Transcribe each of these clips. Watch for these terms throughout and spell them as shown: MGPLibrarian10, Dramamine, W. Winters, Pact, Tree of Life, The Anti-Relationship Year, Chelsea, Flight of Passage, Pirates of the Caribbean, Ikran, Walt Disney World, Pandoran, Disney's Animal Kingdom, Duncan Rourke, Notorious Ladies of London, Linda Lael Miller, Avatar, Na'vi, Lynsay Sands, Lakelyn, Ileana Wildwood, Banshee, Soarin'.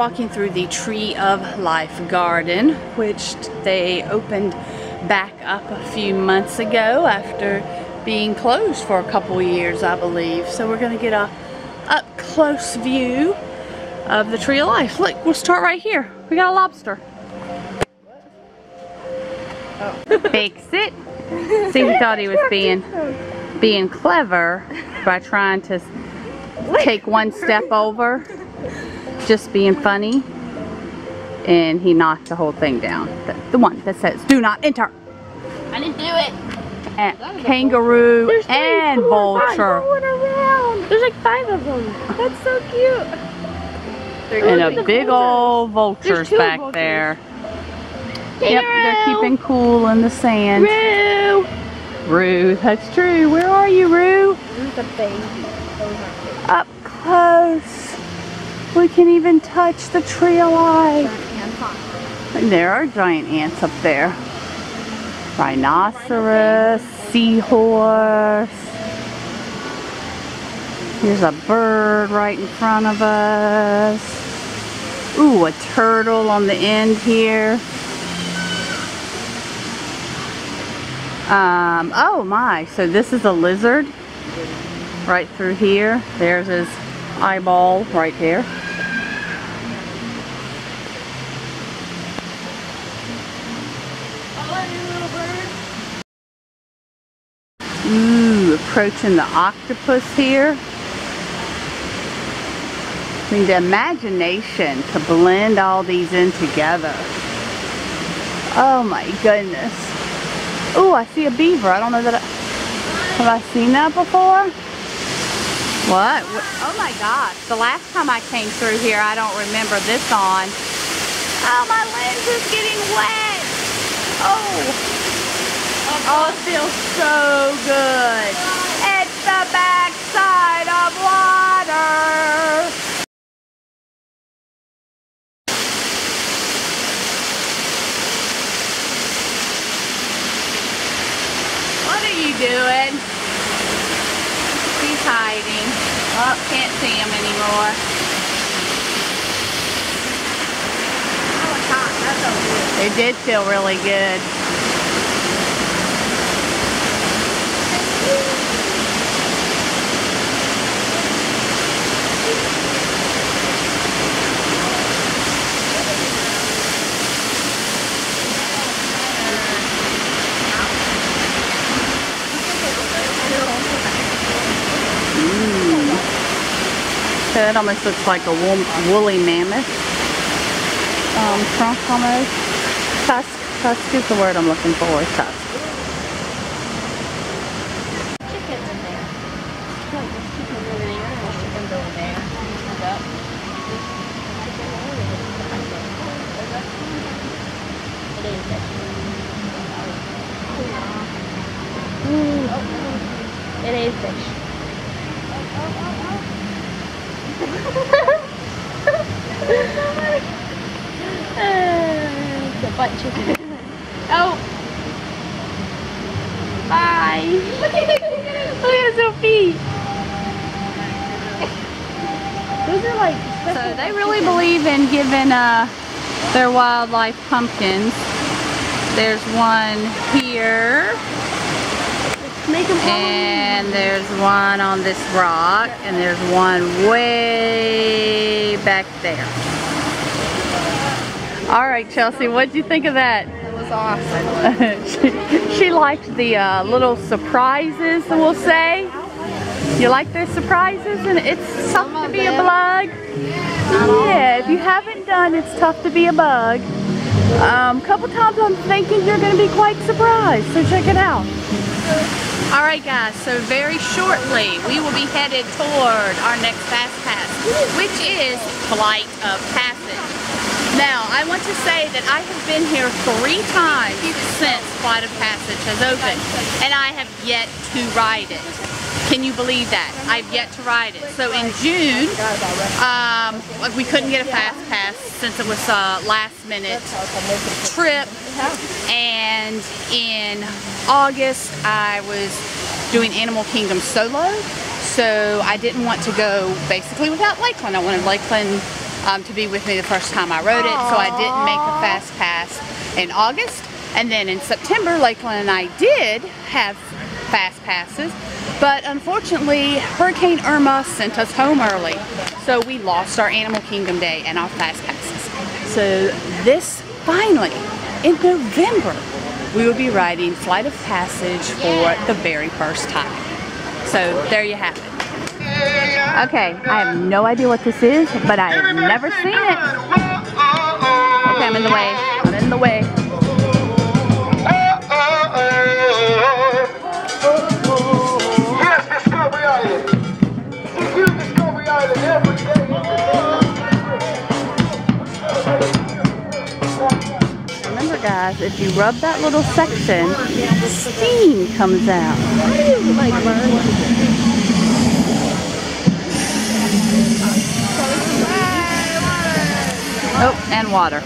walking through the Tree of Life garden, which they opened back up a few months ago after being closed for a couple years, I believe. So we're going to get a up close view of the Tree of Life. Look, we'll start right here. We got a lobster. Oh. Fix it. See, he thought he was being clever by trying to take one step over, just being funny, and he knocked the whole thing down. The one that says "Do not enter." I didn't do it. And kangaroo and vulture. There's like 5 of them. That's so cute. And a big old vultures back there. Yep, they're keeping cool in the sand. Roo! Roo, that's true. Where are you, Roo? Roo's a baby. Up close. We can even touch the Tree of Life. And there are giant ants up there. Rhinoceros, seahorse. Here's a bird right in front of us. Ooh, a turtle on the end here. Oh my, so this is a lizard right through here. There's his eyeball right there. Ooh, approaching the octopus here. I mean, the imagination to blend all these in together. Oh my goodness. Oh, I see a beaver. I don't know that have I seen that before? What? Oh my gosh. The last time I came through here, I don't remember this on. Oh, my lens is getting wet. Oh, oh, it feels so good. It's the backside of water. Doing. He's hiding. Oh, can't see him anymore. Oh, it's hot. That felt good. It did feel really good. So it almost looks like a woolly mammoth trunk almost. Tusk. Tusk is the word I'm looking for. Tusk. Chickens in there. Chickens over there. Chickens over there. It is fish. It is fish. Oh. It's a butt chicken. Oh! Bye! Look at Sophie! Those are like... So they really believe in giving their wildlife pumpkins. There's one here. And there's one on this rock, and there's one way back there. All right, Chelsea, what'd you think of that? That was awesome. she likes the little surprises, we'll say. You like those surprises, and it's tough to be a bug. Yeah, if you haven't done, it's tough to be a bug. Couple times I'm thinking you're going to be quite surprised, so check it out. Alright guys, so very shortly we will be headed toward our next Fast Pass, which is Flight of Passage. Now, I want to say that I have been here 3 times since Flight of Passage has opened, and I have yet to ride it. Can you believe that? I've yet to ride it. So in June, we couldn't get a Fast Pass since it was a last minute trip. And in August, I was doing Animal Kingdom solo, so I didn't want to go basically without Lakelyn. I wanted Lakelyn to be with me the first time I rode it. Aww. So I didn't make a fast pass in August. And then in September, Lakelyn and I did have fast passes. But unfortunately, Hurricane Irma sent us home early. So we lost our Animal Kingdom day and our fast passes. So this finally, in November, we will be riding Flight of Passage for the very first time. So there you have it. Okay, I have no idea what this is, but I have never seen it. Okay, I'm in the way. I'm in the way. Remember guys, if you rub that little section, steam comes out. Oh, and water. I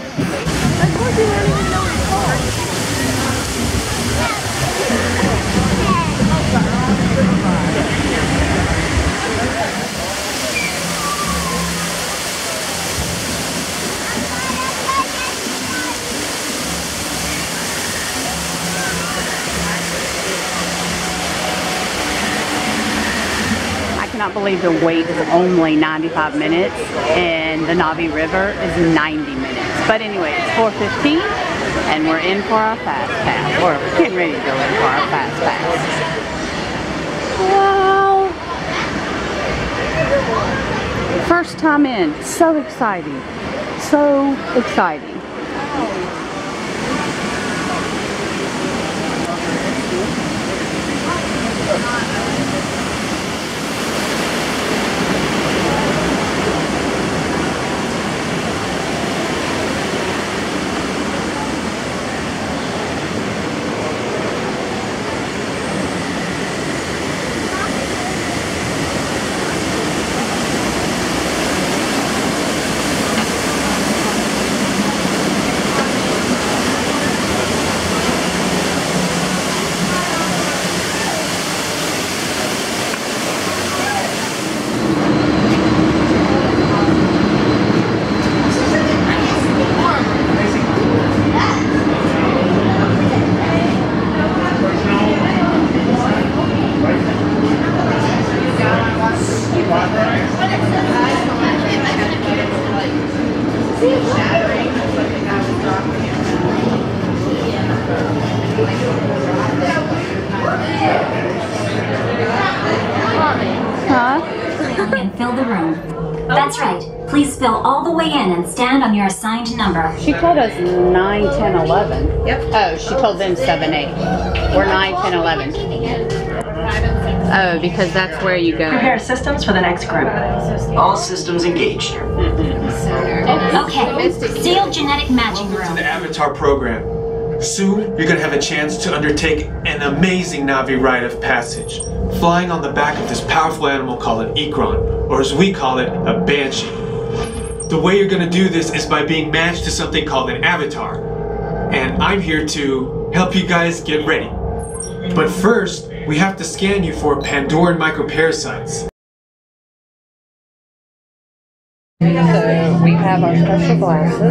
cannot believe the wait is only 95 minutes and the Na'vi River is 90 minutes. But anyway, it's 4:15 and we're in for our fast pass. We're getting ready to go in for our fast pass. Wow! First time in. So exciting. So exciting. And fill the room. That's right. Please fill all the way in and stand on your assigned number. She told us 9, 10, 11. Yep. Oh, she told them 7, 8. We're 9, 10, 11. Oh, because that's where you go. Prepare systems for the next group. All systems engaged. Okay. Sealed genetic matching room. Welcome to the Avatar program. Soon, you're going to have a chance to undertake an amazing Na'vi rite of passage, flying on the back of this powerful animal called an Ikran, or as we call it, a Banshee. The way you're going to do this is by being matched to something called an Avatar, and I'm here to help you guys get ready. But first, we have to scan you for Pandoran microparasites. So we have our special glasses,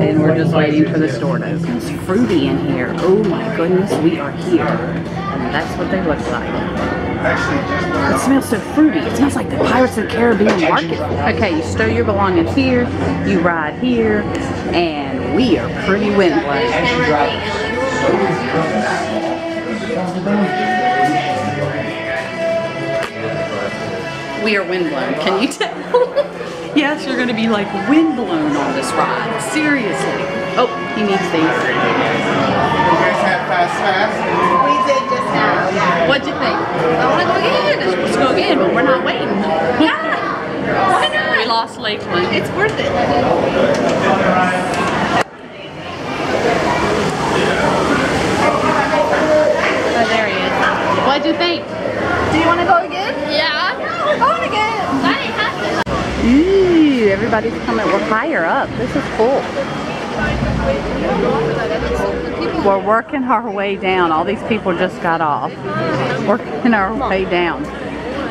and we're just waiting for the store to open. It's fruity in here. Oh my goodness, we are here. And that's what they look like. It smells so fruity. It smells like the Pirates of the Caribbean market. Okay, you stow your belongings here, you ride here, and we are pretty windblown. We are windblown, can you tell? Yes, you're gonna be like windblown on this ride, seriously. Oh, he needs these. You guys have fast pass? We did just now. What'd you think? I wanna go again, let's go again, but we're not waiting. Yeah, why not? We lost Lakelyn. It's worth it. Oh, there he is. What'd you think? Do you wanna go again? Yeah. We're going again. That ain't happening. Ooh, everybody's coming. We're higher up. This is cool. We're working our way down. All these people just got off. Working our way down.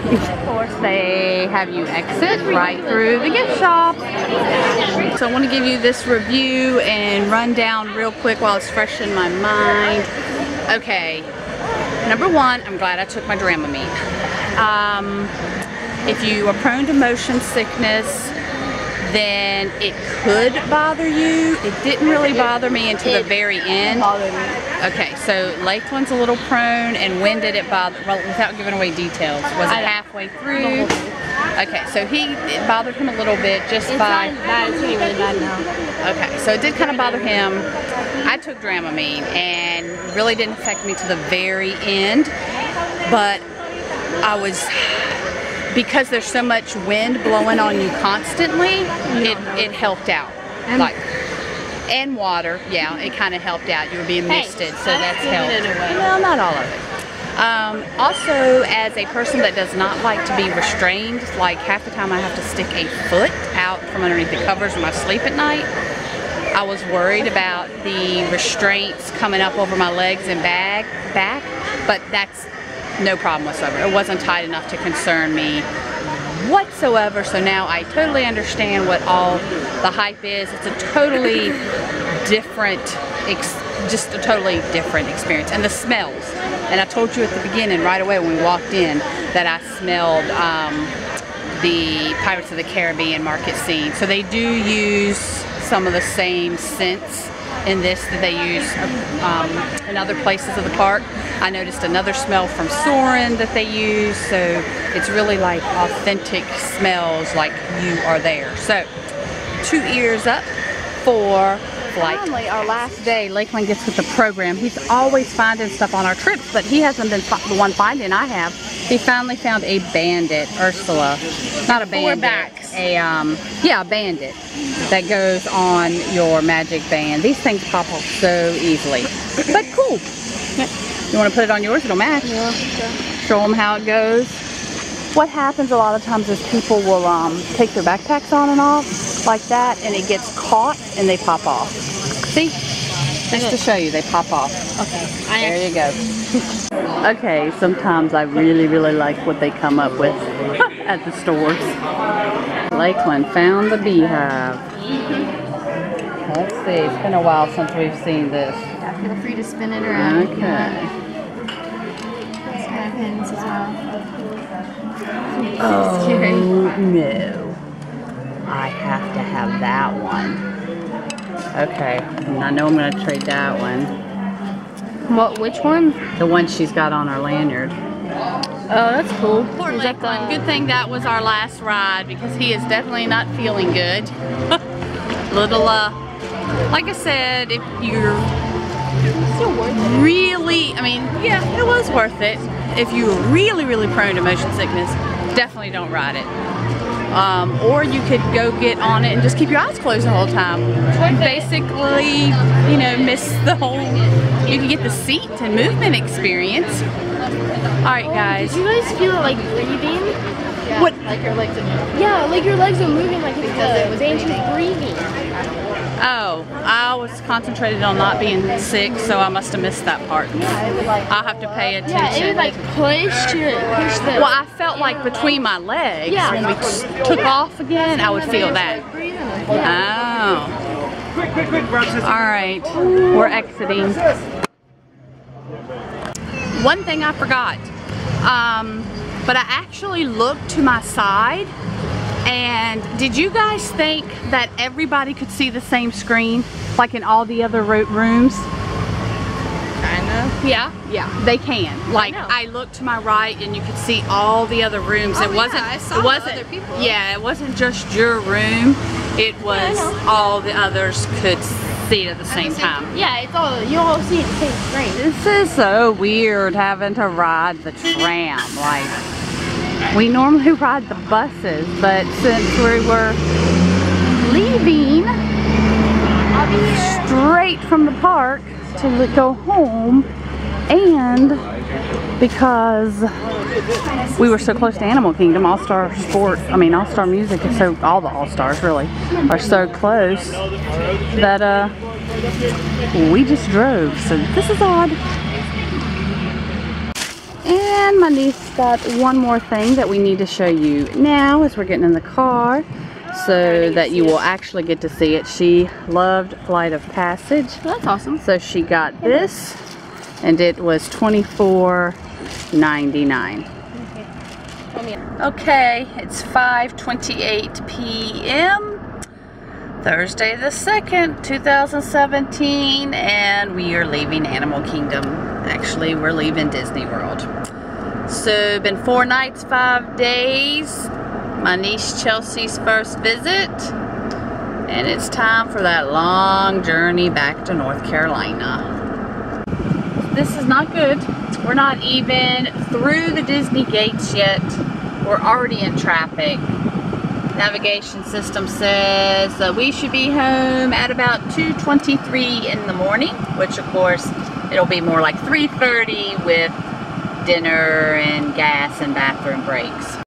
Of course, they have you exit right through the gift shop. So I want to give you this review and rundown real quick while it's fresh in my mind. Okay, number 1, I'm glad I took my Dramamine. If you are prone to motion sickness, then it could bother you. It didn't really bother me until the very end. Okay, so Lakelyn's a little prone, and when did it bother? Well, without giving away details, was it halfway through? Okay, so it bothered him a little bit just by. It's really bad now. Okay, so it did kind of bother him. I took Dramamine, and really didn't affect me to the very end, but I was. Because there's so much wind blowing on you constantly, it helped out. And water, yeah, it kind of helped out. You were being misted, so that's helped. Well, not all of it. Also, as a person that does not like to be restrained, like half the time I have to stick a foot out from underneath the covers when I sleep at night. I was worried about the restraints coming up over my legs and back, but that's no problem whatsoever. It wasn't tight enough to concern me whatsoever, so now I totally understand what all the hype is. It's a totally different, just a totally different experience. And the smells, and I told you at the beginning right away when we walked in that I smelled the Pirates of the Caribbean market scene. So they do use some of the same scents in this that they use in other places of the park. I noticed another smell from Soarin' that they use, so it's really like authentic smells, like you are there. So 2 ears up for Flight. Finally, our last day, Lakelyn gets with the program. He's always finding stuff on our trips, but he hasn't been the one finding. I have. He finally found a bandit, Ursula. Not a bandit. 4 backs. Yeah, a bandit that goes on your magic band. These things pop off so easily, but cool. You want to put it on yours? It'll match. Yeah. Sure. Show them how it goes. What happens a lot of times is people will take their backpacks on and off like that, and it gets caught and they pop off. See? Just to show you, they pop off. Okay. There you go. Okay, sometimes I really like what they come up with at the stores. Lakelyn found the beehive. Let's see, it's been a while since we've seen this. Yeah, feel free to spin it around. Okay. It's got pins as well. Oh, scary. No. I have to have that one. Okay, and I know I'm going to trade that one. Which one? The one she's got on her lanyard. Oh, that's cool. Poor Lakelyn. Good thing that was our last ride, because he is definitely not feeling good. Like I said, if you're really, I mean, yeah, it was worth it. If you're really prone to motion sickness, definitely don't ride it. Or you could go get on it and just keep your eyes closed the whole time. Basically, you know, miss the whole, you can get the seat and movement experience. Alright guys. Did you guys feel it like breathing? Yeah, what? Like your legs are moving. Yeah, like your legs are moving like because the Banshee's breathing. Oh, I was concentrated on not being sick, so I must have missed that part. Yeah, it would like I'll have to pay attention. Yeah, it would like push the... Well, I felt like between my legs, when we took off again, I would feel that. Oh. Quick. Alright, we're exiting. One thing I forgot, but I actually looked to my side. And did you guys think that everybody could see the same screen like in all the other rooms? Kind of. Yeah? Yeah, they can. Like I looked to my right and you could see all the other rooms. Oh, it wasn't other people. Yeah, it wasn't just your room. It was all the others could see it at the same time. Yeah, it's all you all see the same screen. This is so weird having to ride the tram like. We normally ride the buses, but since we were leaving straight from the park to go home, and because we were so close to Animal Kingdom, All-Star Music is so, all the All-Stars really are so close that we just drove, so this is odd. And And my niece got one more thing that we need to show you now as we're getting in the car so that you will actually get to see it. She loved Flight of Passage. Well, that's awesome. So she got this and it was $24.99. Okay, it's 5:28 p.m. Thursday the 2nd, 2017, and we are leaving Animal Kingdom. Actually, we're leaving Disney World. So, been 4 nights, 5 days. My niece Chelsea's first visit, and it's time for that long journey back to North Carolina. This is not good. We're not even through the Disney gates yet. We're already in traffic. Navigation system says that we should be home at about 2:23 in the morning, which of course it'll be more like 3:30 with dinner and gas and bathroom breaks.